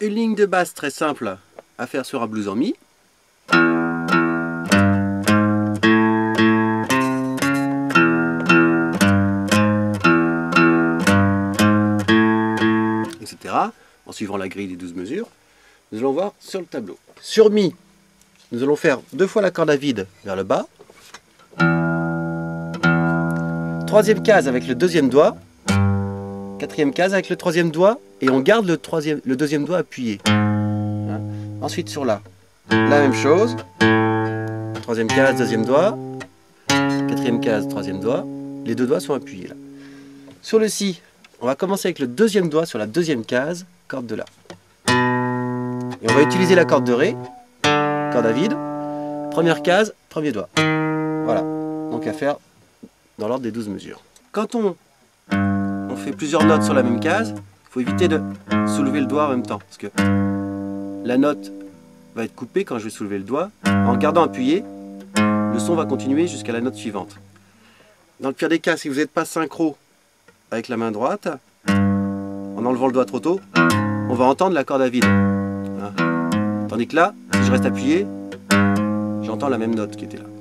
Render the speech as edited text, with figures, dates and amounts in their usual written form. Une ligne de basse très simple à faire sur un blues en mi. Etc. En suivant la grille des 12 mesures, nous allons voir sur le tableau. Sur mi, nous allons faire deux fois la corde à vide vers le bas. Troisième case avec le deuxième doigt. Quatrième case avec le troisième doigt. Et on garde le deuxième doigt appuyé. Hein? Ensuite sur la. La même chose. Troisième case, deuxième doigt. Quatrième case, troisième doigt. Les deux doigts sont appuyés là. Sur le si, on va commencer avec le deuxième doigt sur la deuxième case, corde de la. Et on va utiliser la corde de ré. Corde à vide, première case, premier doigt. Voilà, donc à faire dans l'ordre des 12 mesures. Quand on fait plusieurs notes sur la même case, il faut éviter de soulever le doigt en même temps, parce que la note va être coupée quand je vais soulever le doigt. En gardant appuyé, le son va continuer jusqu'à la note suivante. Dans le pire des cas, si vous n'êtes pas synchro avec la main droite, en enlevant le doigt trop tôt, on va entendre la corde à vide. Voilà. Tandis que là, si je reste appuyé, j'entends la même note qui était là.